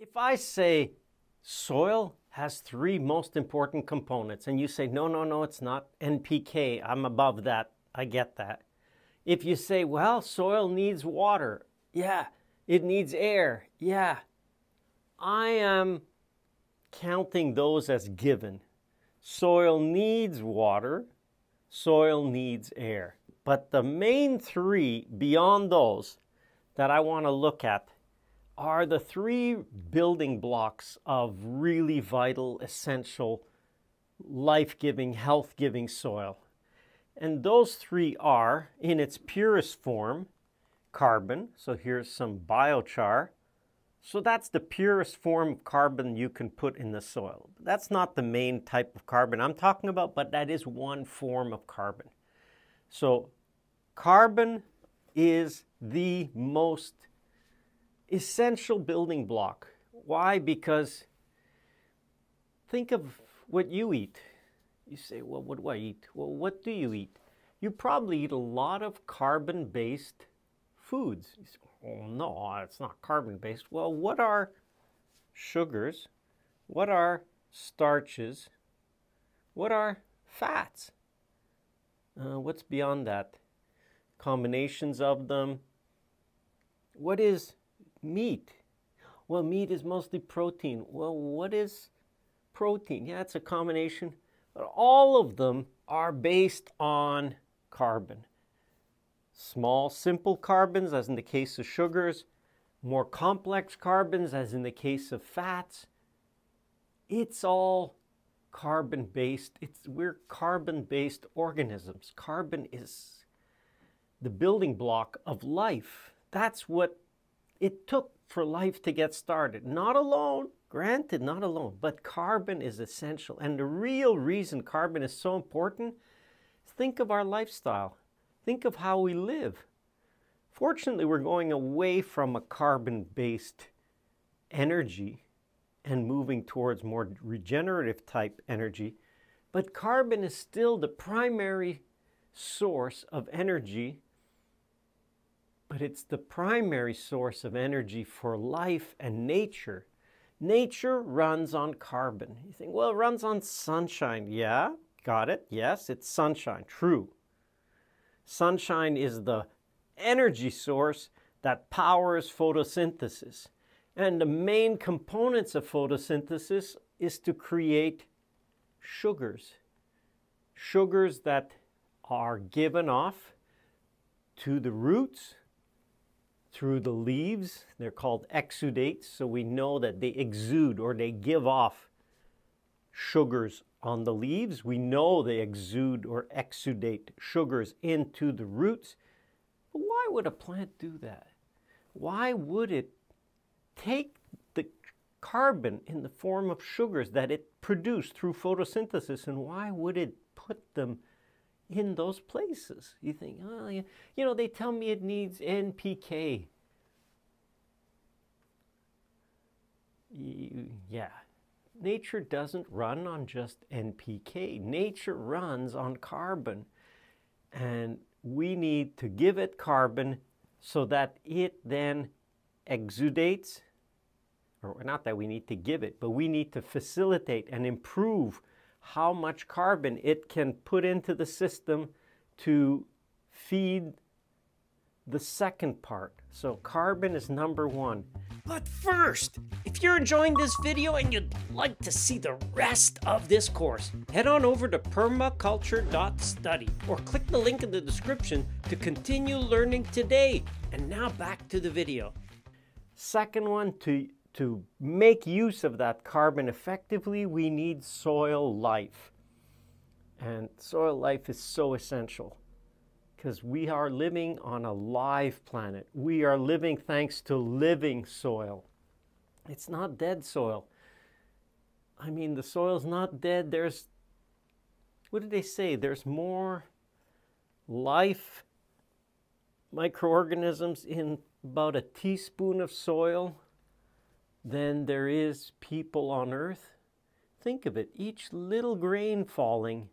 If I say soil has three most important components and you say, no, it's not NPK, I'm above that, I get that. If you say, well, soil needs water, yeah, it needs air, yeah, I am counting those as given. Soil needs water, soil needs air. But the main three beyond those that I want to look at are the three building blocks of really vital, essential, life-giving, health-giving soil. And those three are, in its purest form, carbon. So here's some biochar. So that's the purest form of carbon you can put in the soil. That's not the main type of carbon I'm talking about, but that is one form of carbon. So carbon is the most essential building block. Why? Because think of what you eat. You say, well, what do I eat? Well, what do you eat? You probably eat a lot of carbon-based foods. You say, oh, no, it's not carbon-based. Well, what are sugars? What are starches? What are fats? What's beyond that? Combinations of them. What is meat? Well, meat is mostly protein. Well, what is protein? Yeah, it's a combination. But all of them are based on carbon. Small, simple carbons, as in the case of sugars. More complex carbons, as in the case of fats. It's all carbon-based. We're carbon-based organisms. Carbon is the building block of life. That's what it took for life to get started. Not alone. Granted, not alone, but carbon is essential. And the real reason carbon is so important is think of our lifestyle. Think of how we live. Fortunately, we're going away from a carbon-based energy and moving towards more regenerative type energy. But carbon is still the primary source of energy, but it's the primary source of energy for life and nature. Nature runs on carbon. You think, well, it runs on sunshine. Yeah, got it. Yes, it's sunshine. True. Sunshine is the energy source that powers photosynthesis. And the main components of photosynthesis is to create sugars. Sugars that are given off to the roots, through the leaves. They're called exudates, so we know that they exude or they give off sugars on the leaves. We know they exude or exudate sugars into the roots. But why would a plant do that? Why would it take the carbon in the form of sugars that it produced through photosynthesis, and why would it put them in those places? You think, oh, yeah, you know, they tell me it needs NPK. Yeah, nature doesn't run on just NPK. Nature runs on carbon, and we need to give it carbon so that it then exudates, or not that we need to give it, but we need to facilitate and improve how much carbon it can put into the system to feed the second part. So carbon is number one. But first, if you're enjoying this video and you'd like to see the rest of this course, head on over to permaculture.study or click the link in the description to continue learning today. And now back to the video. Second one, to make use of that carbon effectively, we need soil life. And soil life is so essential because we are living on a live planet. We are living thanks to living soil. It's not dead soil. I mean, the soil's not dead. There's, what did they say? There's more life, microorganisms in about a teaspoon of soil than there is people on earth. Think of it, each little grain falling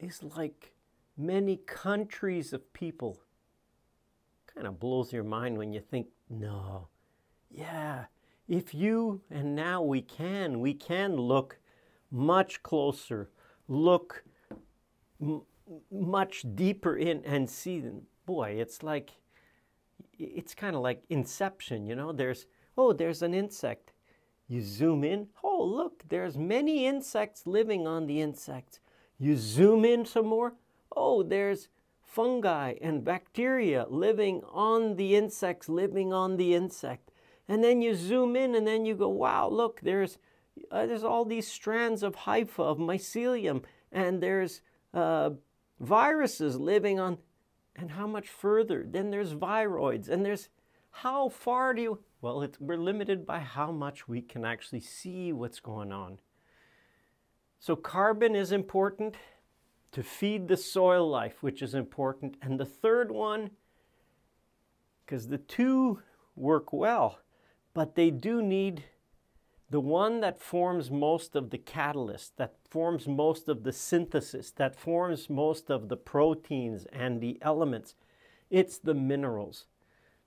is like many countries of people. Kind of blows your mind when you think, no, yeah, And now we can look much closer, look much deeper in and see, boy, it's like, it's kind of like Inception, you know, there's an insect. You zoom in, oh, look, there's many insects living on the insects. You zoom in some more, oh, there's fungi and bacteria living on the insects, living on the insect. And then you zoom in and then you go, wow, look, there's all these strands of hypha, of mycelium, and there's viruses living on, and how much further? Then there's viroids, and there's, how far do you, well, we're limited by how much we can actually see what's going on. So carbon is important to feed the soil life, which is important. And the third one, because the two work well, but they do need the one that forms most of the catalyst, that forms most of the synthesis, that forms most of the proteins and the elements. It's the minerals.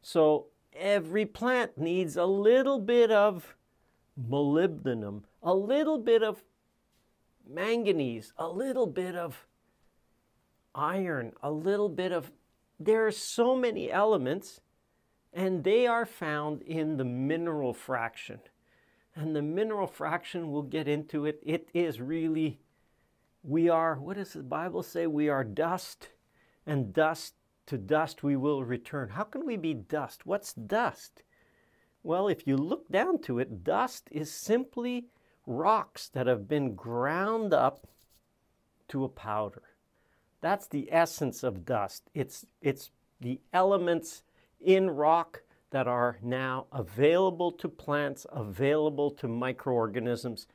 So every plant needs a little bit of molybdenum, a little bit of manganese, a little bit of iron, a little bit of... There are so many elements, and they are found in the mineral fraction. And the mineral fraction, we'll get into it. It is really, we are, what does the Bible say? We are dust, and dust to dust we will return. How can we be dust? What's dust? Well, if you look down to it, dust is simply rocks that have been ground up to a powder. That's the essence of dust. It's the elements in rock that are now available to plants, available to microorganisms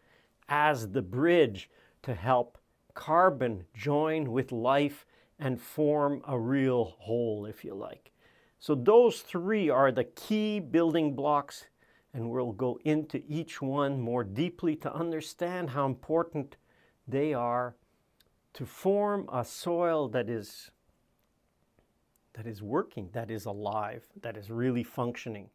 as the bridge to help carbon join with life and form a real whole, if you like. So those three are the key building blocks, and we'll go into each one more deeply to understand how important they are to form a soil that is working, that is alive, that is really functioning.